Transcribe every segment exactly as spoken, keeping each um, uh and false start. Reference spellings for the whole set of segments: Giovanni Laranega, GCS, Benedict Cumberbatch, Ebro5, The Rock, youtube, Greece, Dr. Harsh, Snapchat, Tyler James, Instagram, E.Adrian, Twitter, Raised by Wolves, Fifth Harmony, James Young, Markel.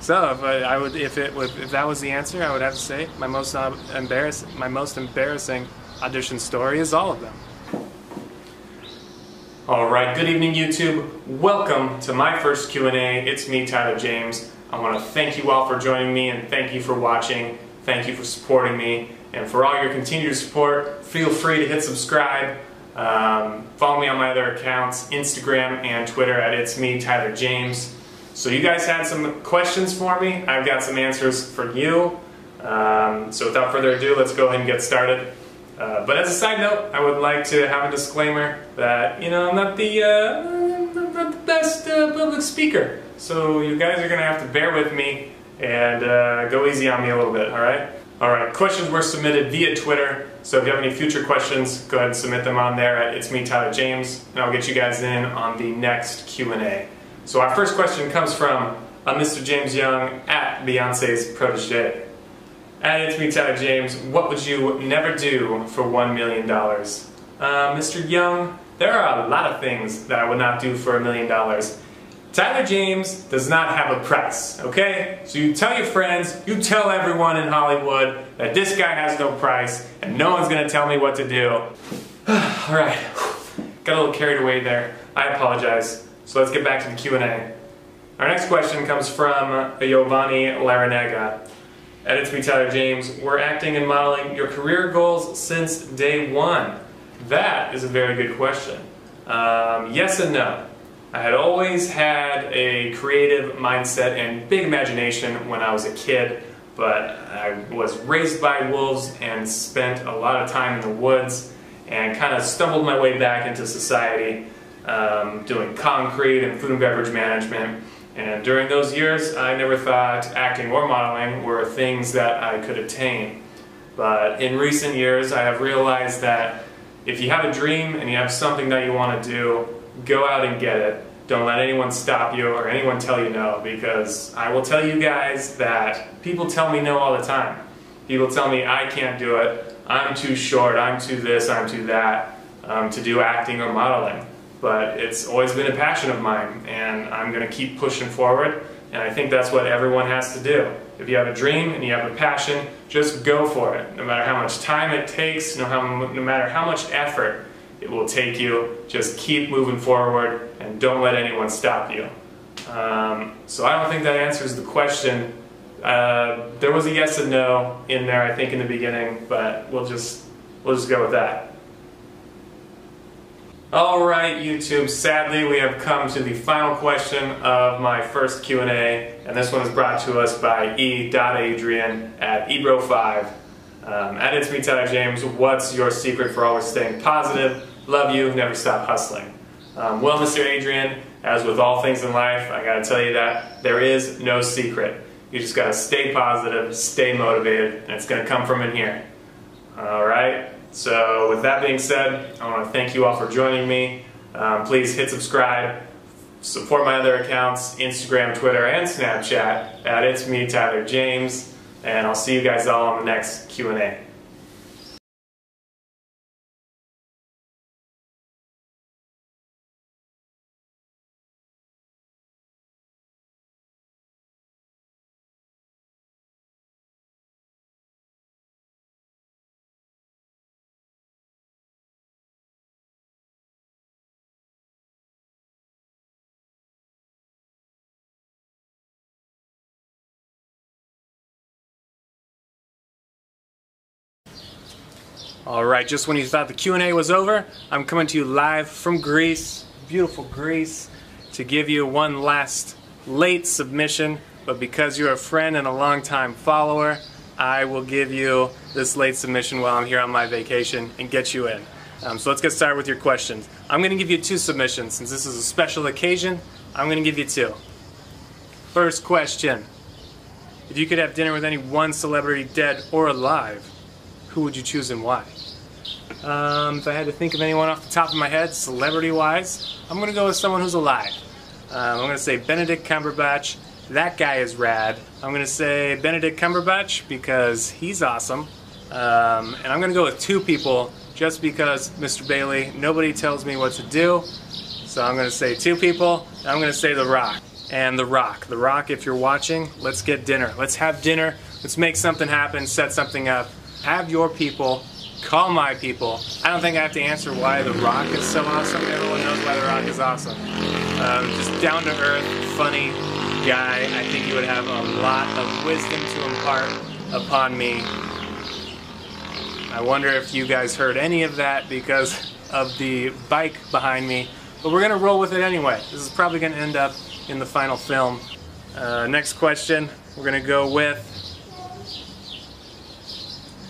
So if I, I would, if it would, if that was the answer, I would have to say my most uh, embarrass, my most embarrassing audition story is all of them. All right, good evening, YouTube. Welcome to my first Q and A. It's me, Tyler James. I want to thank you all for joining me, and thank you for watching. Thank you for supporting me, and for all your continued support, feel free to hit subscribe. Um, follow me on my other accounts, Instagram and Twitter at It's Me, Tyler James. So you guys had some questions for me. I've got some answers for you. Um, so without further ado, let's go ahead and get started. Uh, but as a side note, I would like to have a disclaimer that, you know, I'm not the, uh, I'm not the best uh, public speaker. So you guys are going to have to bear with me and uh, go easy on me a little bit, all right? All right, questions were submitted via Twitter. So if you have any future questions, go ahead and submit them on there at It's Me, Tyler James, and I'll get you guys in on the next Q and A. So our first question comes from uh, Mister James Young at Beyonce's protege. At It's Me, Tyler James, what would you never do for one million dollars? Uh, Mister Young, there are a lot of things that I would not do for a million dollars. Tyler James does not have a price, okay? So you tell your friends, you tell everyone in Hollywood that this guy has no price and no one's gonna tell me what to do. All right, got a little carried away there. I apologize. So let's get back to the Q and A. Our next question comes from Giovanni Laranega. At It's Me, Tyler James, were acting and modeling your career goals since day one? That is a very good question. Um, yes and no. I had always had a creative mindset and big imagination when I was a kid, but I was raised by wolves and spent a lot of time in the woods and kind of stumbled my way back into society um, doing concrete and food and beverage management. And during those years, I never thought acting or modeling were things that I could attain. But in recent years, I have realized that if you have a dream and you have something that you want to do, go out and get it. Don't let anyone stop you or anyone tell you no, because I will tell you guys that people tell me no all the time. People tell me I can't do it, I'm too short, I'm too this, I'm too that, um, to do acting or modeling. But it's always been a passion of mine, and I'm going to keep pushing forward, and I think that's what everyone has to do. If you have a dream and you have a passion, just go for it. No matter how much time it takes, no, how, no matter how much effort it will take you, just keep moving forward and don't let anyone stop you. Um, so I don't think that answers the question. Uh, there was a yes and no in there, I think, in the beginning, but we'll just, we'll just go with that. All right, YouTube, sadly we have come to the final question of my first Q and A, and this one is brought to us by E Adrian at Ebro five. Um, at It's Me, Tyler James, what's your secret for always staying positive? Love you, never stop hustling. Um, well, Mister Adrian, as with all things in life, I gotta tell you that there is no secret. You just gotta stay positive, stay motivated, and it's gonna come from in here. All right, so with that being said, I wanna thank you all for joining me. Um, please hit subscribe, support my other accounts, Instagram, Twitter, and Snapchat, at It's Me, Tyler James. And I'll see you guys all on the next Q and A. All right, just when you thought the Q and A was over, I'm coming to you live from Greece, beautiful Greece, to give you one last late submission, but because you're a friend and a longtime follower, I will give you this late submission while I'm here on my vacation and get you in. Um, so let's get started with your questions. I'm gonna give you two submissions. Since this is a special occasion, I'm gonna give you two. First question, if you could have dinner with any one celebrity dead or alive, who would you choose and why? Um, if I had to think of anyone off the top of my head, celebrity-wise, I'm going to go with someone who's alive. Um, I'm going to say Benedict Cumberbatch. That guy is rad. I'm going to say Benedict Cumberbatch because he's awesome. Um, and I'm going to go with two people just because, Mister Bailey, nobody tells me what to do. So I'm going to say two people. I'm going to say The Rock. and The Rock. The Rock, if you're watching, let's get dinner. Let's have dinner. Let's make something happen, set something up. Have your people call my people. I don't think I have to answer why The Rock is so awesome. Everyone knows why The Rock is awesome. Um, just down-to-earth, funny guy. I think he would have a lot of wisdom to impart upon me. I wonder if you guys heard any of that because of the bike behind me. But we're going to roll with it anyway. This is probably going to end up in the final film. Uh, next question, we're going to go with...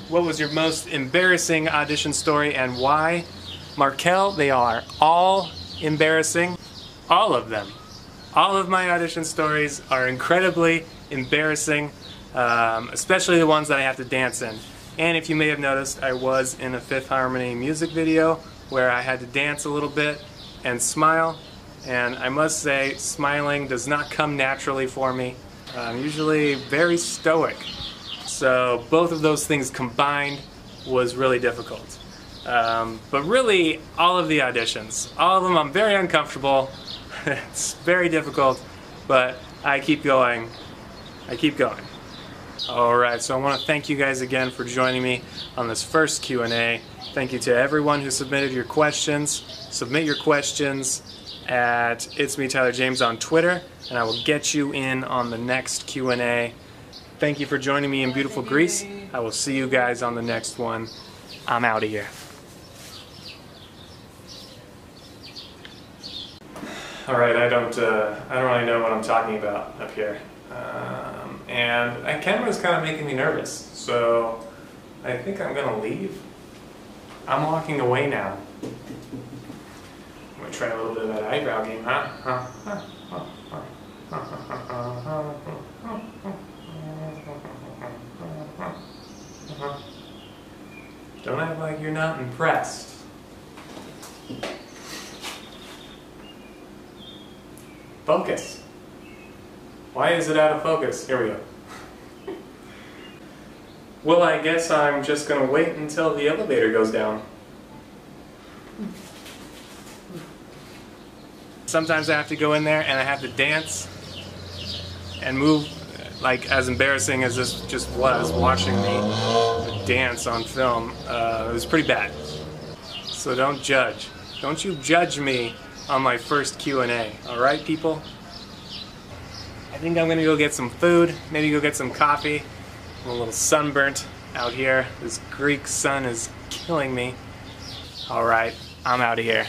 What was your most embarrassing audition story and why? Markel, they are all embarrassing. All of them. All of my audition stories are incredibly embarrassing, um, especially the ones that I have to dance in. And if you may have noticed, I was in a Fifth Harmony music video where I had to dance a little bit and smile. And I must say, smiling does not come naturally for me. I'm usually very stoic. So both of those things combined was really difficult. Um, but really, all of the auditions, all of them, I'm very uncomfortable. It's very difficult, but I keep going. I keep going. All right, so I want to thank you guys again for joining me on this first Q and A. Thank you to everyone who submitted your questions. Submit your questions at It's Me, Tyler James on Twitter, and I will get you in on the next Q and A. Thank you for joining me in beautiful Greece. I will see you guys on the next one. I'm out of here. All right, I don't, uh, I don't really know what I'm talking about up here. Um, and that camera's kind of making me nervous, so I think I'm gonna leave. I'm walking away now. I'm gonna try a little bit of that eyebrow game, huh? Huh? Huh? Huh? Huh? Huh? Huh? Huh? Huh? Huh? Uh-huh. Don't act like you're not impressed. Focus. Why is it out of focus? Here we go. Well, I guess I'm just gonna wait until the elevator goes down. Sometimes I have to go in there and I have to dance and move. Like, as embarrassing as this just was, watching me dance on film, uh, it was pretty bad. So don't judge. Don't you judge me on my first Q and A, all right, people? I think I'm gonna go get some food, maybe go get some coffee. I'm a little sunburnt out here. This Greek sun is killing me. All right, I'm out of here.